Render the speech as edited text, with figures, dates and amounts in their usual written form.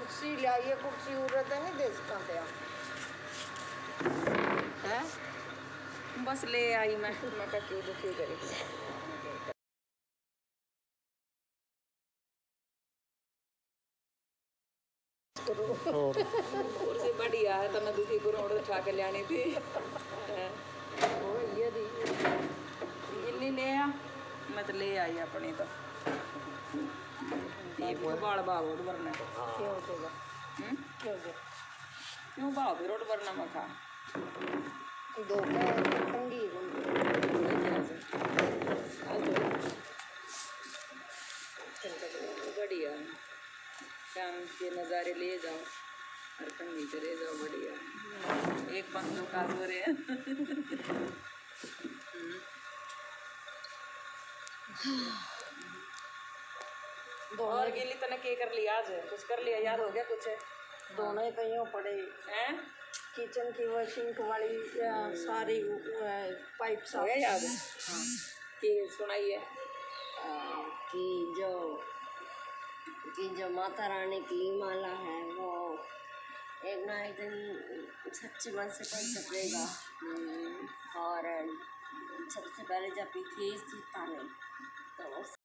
कुर्सी लाइए, कुर्सी उड़ता है देश का क्या है, बस ले आई मैं क्यों दुखी करी। उससे बढ़िया है तो मैं दूसरी करोड़ उठा के लानी थी। ओ ये दी इन्नी ले आ, मैं तो ले आई अपनी तो ये भी बाल बाबू रोड वरना क्यों होगा, क्यों क्यों बाबू रोड वरना मखा दो ठंडी बढ़िया शाम के नज़ारे ले जाओ और ठंडी चले जाओ बढ़िया। एक पंखों का हो रहे हैं और के लिए तने के कर लिया आज है, कुछ कर लिया याद हो गया कुछ है दोनों ही कहीं पड़े हैं, किचन की वो सिंक वाली सारी पाइप सा याद है। हाँ कि सुनाइए कि जो माता रानी की माला है वो एक ना एक दिन सच्चे मन से कोई छपेगा। और सबसे पहले जब थी सीता ने तो उस